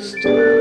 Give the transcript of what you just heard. sister.